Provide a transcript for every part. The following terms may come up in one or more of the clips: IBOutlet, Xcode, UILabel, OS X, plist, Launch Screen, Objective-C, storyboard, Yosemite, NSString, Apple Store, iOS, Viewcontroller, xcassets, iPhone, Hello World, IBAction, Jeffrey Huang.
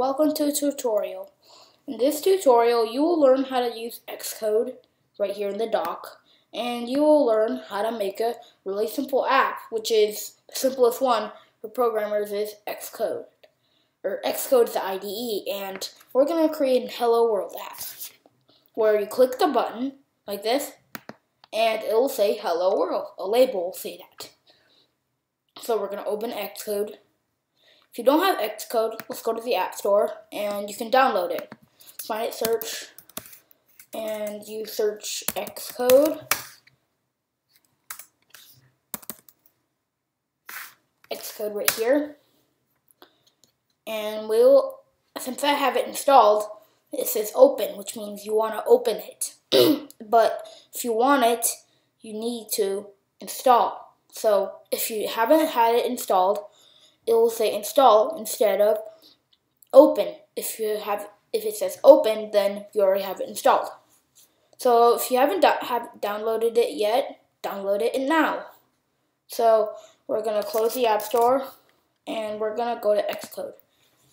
welcome to the tutorial. In this tutorial, you will learn how to use Xcode right here in the dock, and you will learn how to make a really simple app, which is the simplest one for programmers is Xcode, or Xcode's IDE, and we're going to create a Hello World app, where you click the button, like this, and it will say Hello World. A label will say that. So we're going to open Xcode. If you don't have Xcode, let's go to the App Store, and you can download it. Find it, search, and you search Xcode. Xcode right here. And since I have it installed, it says open, which means you want to open it. But if you want it, you need to install. So if you haven't had it installed, it will say install instead of open. If it says open, then you already have it installed. So if you haven't downloaded it yet, download it now. So we're going to close the App Store, and we're going to go to Xcode.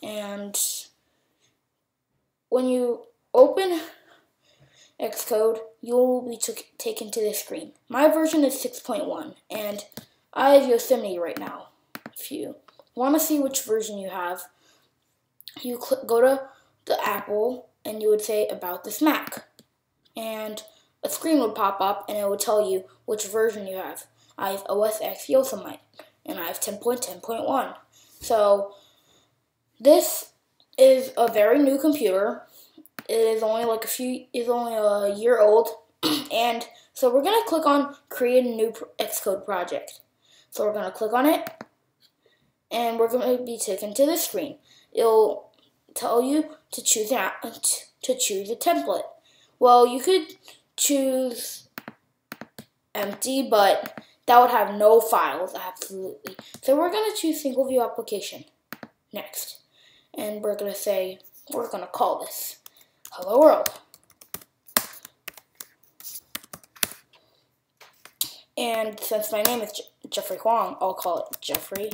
And when you open Xcode, you'll be taken to this screen. My version is 6.1, and I have Yosemite right now. If you want to see which version you have, you go to the Apple, and you would say about this Mac, and a screen would pop up, and it would tell you which version you have. I have OS X Yosemite, and I have 10.10.1. So this is a very new computer. It is only like a year old, and so we're gonna click on create a new Xcode project. So we're gonna click on it, and we're gonna be taken to this screen. It'll tell you to choose a template. Well, you could choose empty, but that would have no files, absolutely. So we're gonna choose single view application next, and we're gonna call this Hello World, and since my name is Jeffrey Huang, I'll call it Jeffrey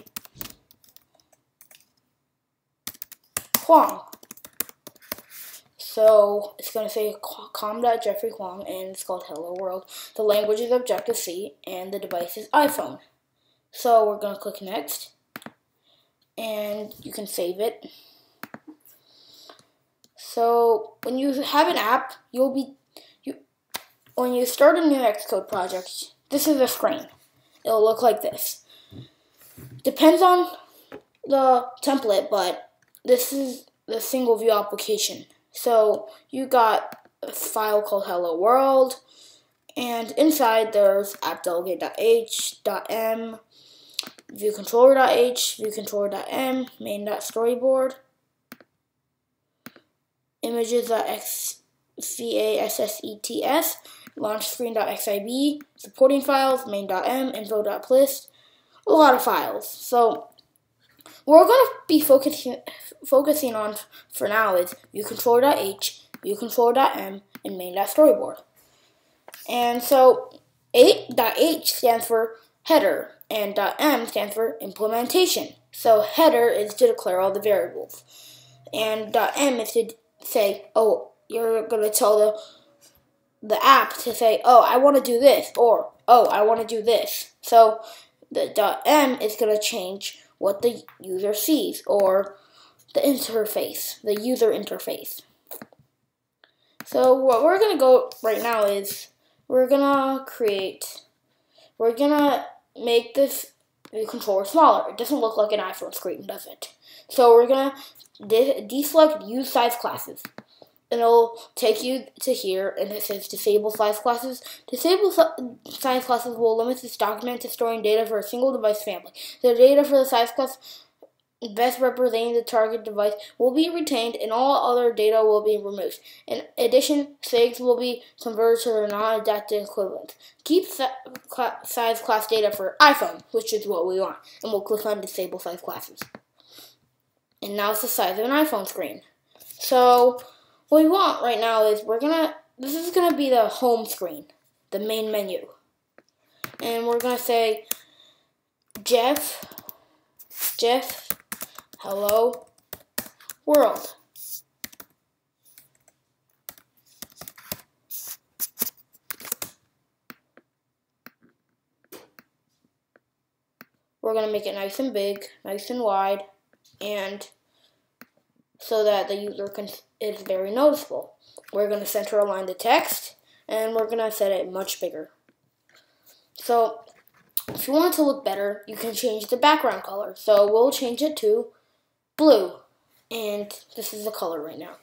Huang. So it's going to say com.Jeffrey Huang, and it's called Hello World. The language is Objective-C, and the device is iPhone. So we're going to click next, and you can save it. So when you have an app, when you start a new Xcode project, this is the screen. It'll look like this. Depends on the template, but this is the single view application. So you got a file called Hello World, and inside there's appdelegate.h.m, viewcontroller.h, viewcontroller.m, main.storyboard, images.xcassets, launch screen.xib, supporting files, main.m, info.plist, a lot of files. So we're going to be focusing on for now is viewcontroller.h, viewcontroller.m, and main.storyboard. And so .h stands for header, and .m stands for implementation. So header is to declare all the variables, and .m is to say, oh, you're going to tell the app to say, oh, I want to do this, or oh, I want to do this. So the .m is going to change what the user sees, or the interface, the user interface. So what we're gonna go right now is we're gonna make this controller smaller. It doesn't look like an iPhone screen, does it? So we're gonna deselect use size classes, and it'll take you to here, and it says disable size classes. Disable size classes will limit this document to storing data for a single device family. The data for the size class best representing the target device will be retained, and all other data will be removed. In addition, SIGs will be converted to their non-adapted equivalents. Keep size class data for iPhone, which is what we want, and we'll click on disable size classes. And now it's the size of an iPhone screen. So what we want right now is this is gonna be the home screen, the main menu, and we're gonna say Jeff Hello world. We're going to make it nice and big, nice and wide, and so that the user is very noticeable. We're going to center align the text, and we're going to set it much bigger. So if you want it to look better, you can change the background color. So we'll change it to blue, and this is the color right now.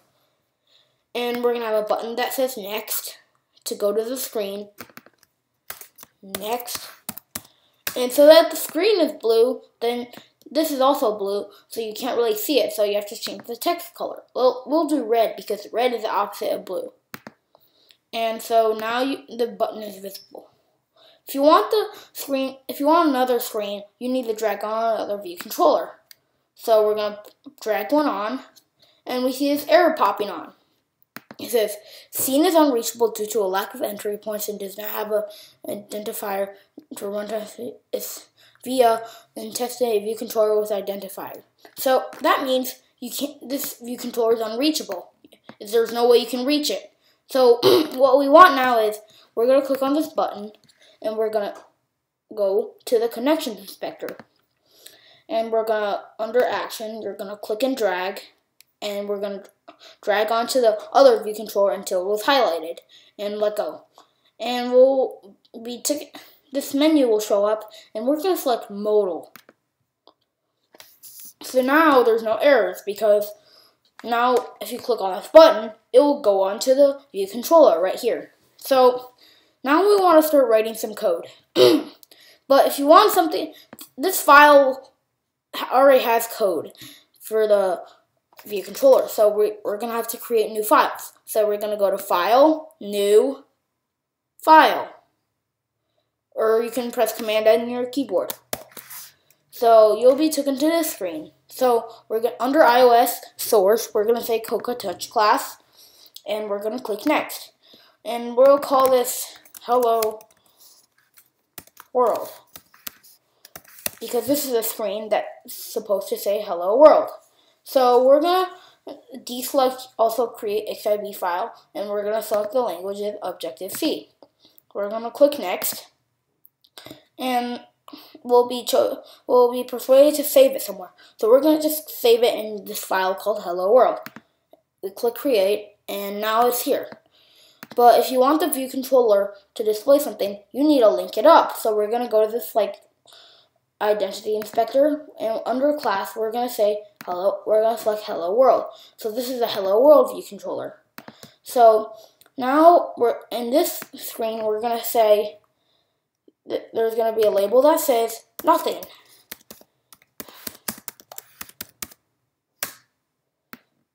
And we're going to have a button that says next to go to the screen. Next. And so that the screen is blue, then this is also blue, so you can't really see it, so you have to change the text color. Well, we'll do red, because red is the opposite of blue. And so now the button is visible. If you want another screen, you need to drag on another view controller. So we're going to drag one on, and we see this error popping on. It says, scene is unreachable due to a lack of entry points and does not have an identifier to run to its via and test a view controller with identifier. So that means you can't. This view controller is unreachable. There's no way you can reach it. So what we want now is we're going to click on this button and we're going to go to the connections inspector. And we're going to, under action, you're going to click and drag. And we're going to drag onto the other view controller until it was highlighted and let go. And this menu will show up, and we're going to select modal. So now there's no errors, because now if you click on this button, it will go onto the view controller right here. So now we want to start writing some code. But if you want something, this file already has code for the view controller, so we're going to have to create new files. So we're going to go to file, new, file. Or you can press command on your keyboard. So you'll be taken to this screen. So we're going under iOS source, we're going to say Coca Touch class, and we're going to click next. And we'll call this Hello World, because this is a screen that's supposed to say Hello World. So we're going to deselect, also create XIB file, and we're going to select the language of Objective-C. We're going to click next, and we'll be persuaded to save it somewhere. So we're going to just save it in this file called Hello World. We click create, and now it's here. But if you want the view controller to display something, you need to link it up. So we're going to go to this identity inspector, and under class we're going to say hello, we're going to select Hello World. So this is a Hello World view controller. So now we're in this screen, we're going to say there's going to be a label that says nothing.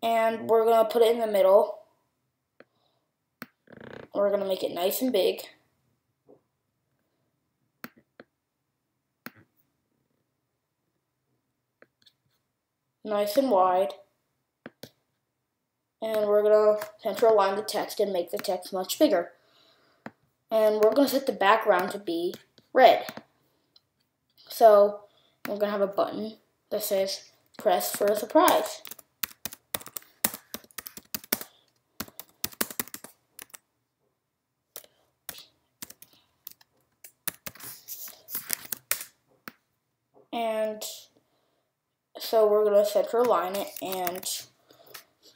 And we're going to put it in the middle. We're going to make it nice and big. Nice and wide, and we're going to center align the text and make the text much bigger. And we're going to set the background to be red. So we're going to have a button that says press for a surprise. And so we're going to center align it, and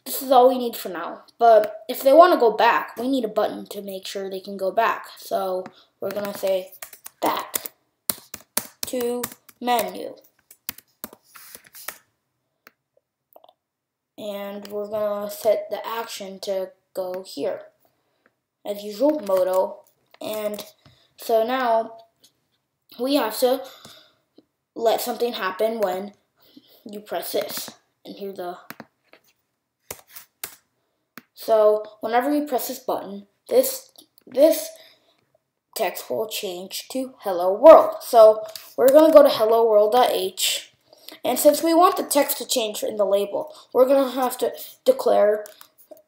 this is all we need for now. But if they want to go back, we need a button to make sure they can go back. So we're going to say back to menu. And we're going to set the action to go here. As usual, modal. And so now we have to let something happen when you press this, and hear the. So whenever you press this button, this text will change to Hello World. So we're gonna go to helloworld.h, and since we want the text to change in the label, we're gonna have to declare.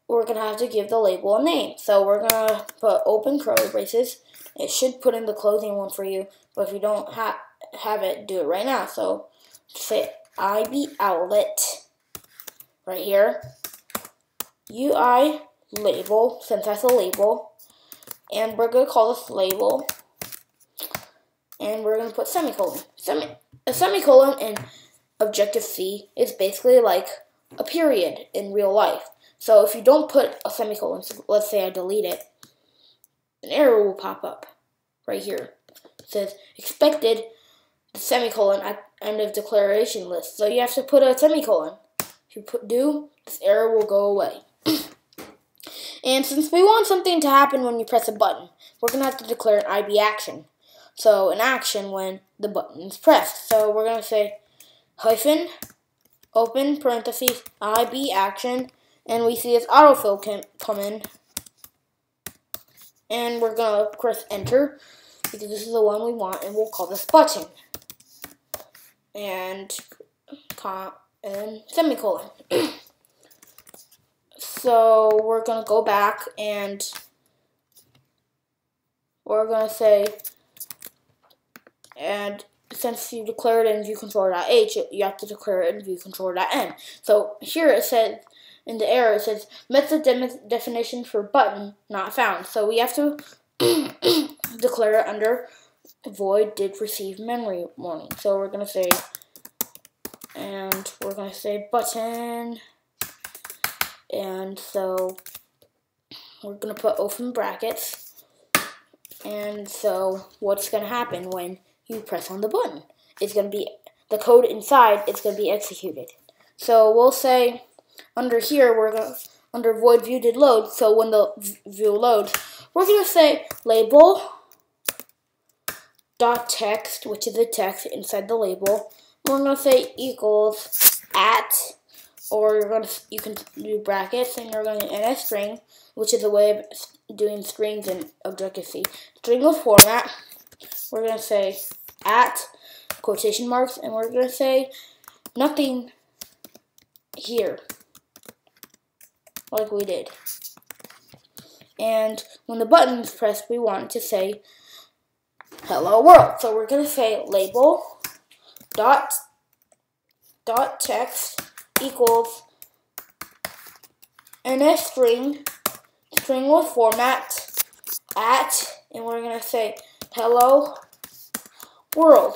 We're gonna have to give the label a name. So we're gonna put open curly braces. It should put in the closing one for you, but if you don't have it, do it right now. So say IBOutlet, right here, UI label, since that's a label, and we're going to call this label, and we're going to put semicolon. A semicolon in Objective-C is basically like a period in real life. So if you don't put a semicolon, so let's say I delete it, an error will pop up right here. It says expected the semicolon at end of declaration list. So you have to put a semicolon. If you do, this error will go away. And since we want something to happen when you press a button, we're going to have to declare an IBAction. So an action when the button is pressed. So we're going to say hyphen, open parentheses, IBAction, and we see this autofill can come in. And we're going to press enter because this is the one we want, and we'll call this button. And semicolon. So we're going to go back and we're going to say, and since you declared it in viewcontroller.h, you have to declare it in viewcontroller.n. So here it says, in the error, it says method definition for button not found. So we have to declare it under void did receive memory warning. So we're going to say, and we're going to say button, and so we're going to put open brackets, and so what's going to happen when you press on the button? It's going to be, the code inside, it's going to be executed. So we'll say under here, we're going to, under void view did load, so when the view loads, we're going to say label dot text, which is the text inside the label. We're going to say equals at, or you're going to, you can do brackets, and you're going to NSString, which is a way of doing strings in Objective-C. String with format, we're going to say at, quotation marks, and we're going to say nothing here, like we did. And when the button is pressed, we want it to say hello world. So we're going to say label dot text equals NSString, string with format, at, and we're going to say hello world.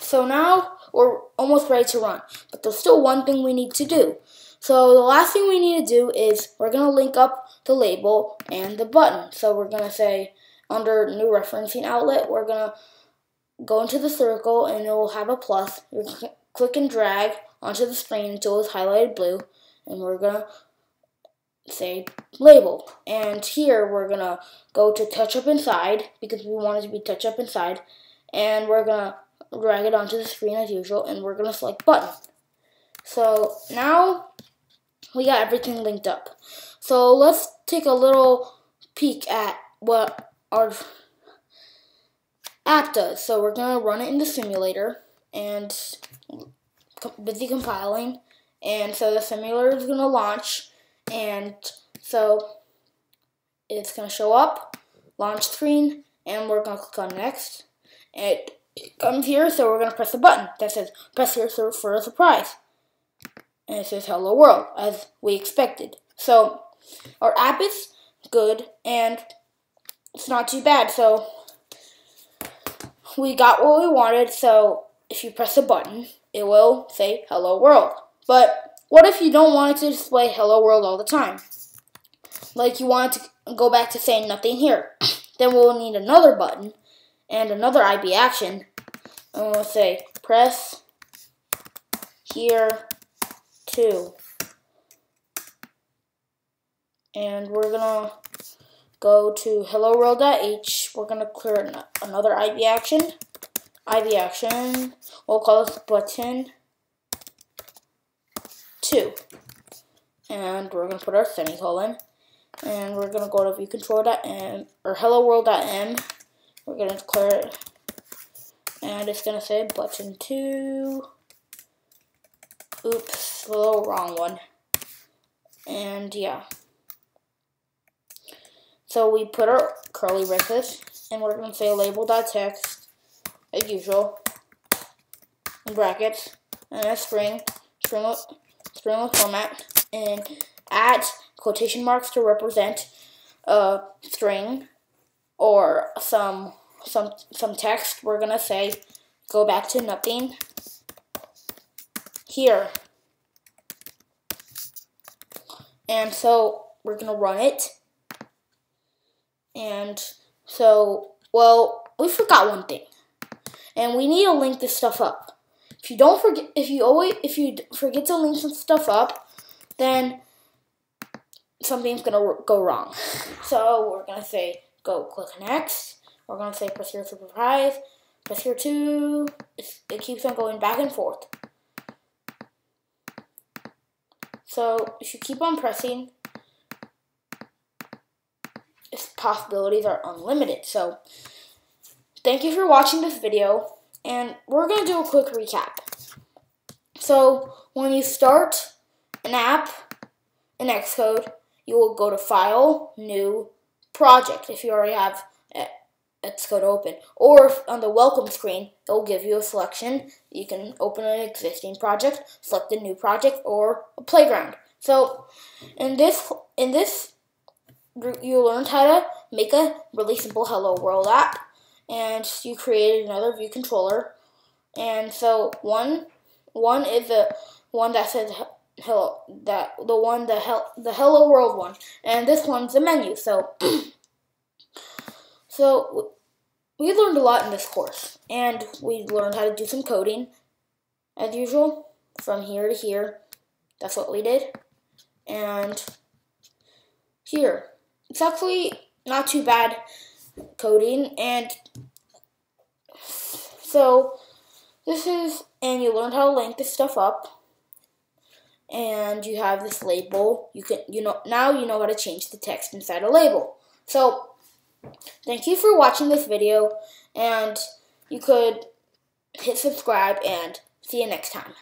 So now we're almost ready to run, but there's still one thing we need to do. So the last thing we need to do is we're going to link up the label and the button. So we're going to say under new referencing outlet, we're going to go into the circle and it will have a plus. You click and drag onto the screen until it's highlighted blue, and we're going to say label. And here we're going to go to touch up inside because we want it to be touch up inside, and we're going to drag it onto the screen as usual, and we're going to select button. So now we got everything linked up. So let's take a little peek at what our app does. So we're going to run it in the simulator and busy compiling. And so the simulator is going to launch, and so it's going to show up, launch screen, and we're going to click on next. It comes here, so we're going to press a button that says press here for a surprise. And it says hello world, as we expected. So our app is good, and it's not too bad. So we got what we wanted, so if you press a button, it will say hello world. But what if you don't want it to display hello world all the time? Like you want it to go back to saying nothing here. Then we'll need another button and another IB action, and we'll say press here too. And we're gonna go to hello world.h. We're gonna clear another IB action. IB action. We'll call this button 2. And we're gonna put our semicolon. And we're gonna go to viewcontroller.m or hello world.m. We're gonna declare it, and it's gonna say button 2. Oops, a little wrong one. And yeah. So we put our curly braces, and we're gonna say label.text as usual in brackets, NSString format, and add quotation marks to represent a string or some text. We're gonna say go back to nothing here, and so we're gonna run it. And so, well, we forgot one thing, and we need to link this stuff up. If you don't forget, if you forget to link some stuff up, then something's gonna go wrong. So we're gonna say go click next. We're gonna say press here to reprise, press here to. It keeps on going back and forth. So if you keep on pressing, its possibilities are unlimited. So thank you for watching this video, and we're gonna do a quick recap. So when you start an app in Xcode, you will go to File, New, Project if you already have Xcode open, or on the welcome screen it will give you a selection. You can open an existing project, select a new project, or a playground. So in this group, you learned how to make a really simple Hello World app, and you created another view controller. And so one is the one that says hello, that the Hello World one, and this one's the menu. So so we learned a lot in this course, and we learned how to do some coding as usual from here to here. That's what we did. And here, it's actually not too bad coding. And so this is, and you learned how to link this stuff up, and you have this label. Now you know how to change the text inside a label. So thank you for watching this video, and you could hit subscribe, and see you next time.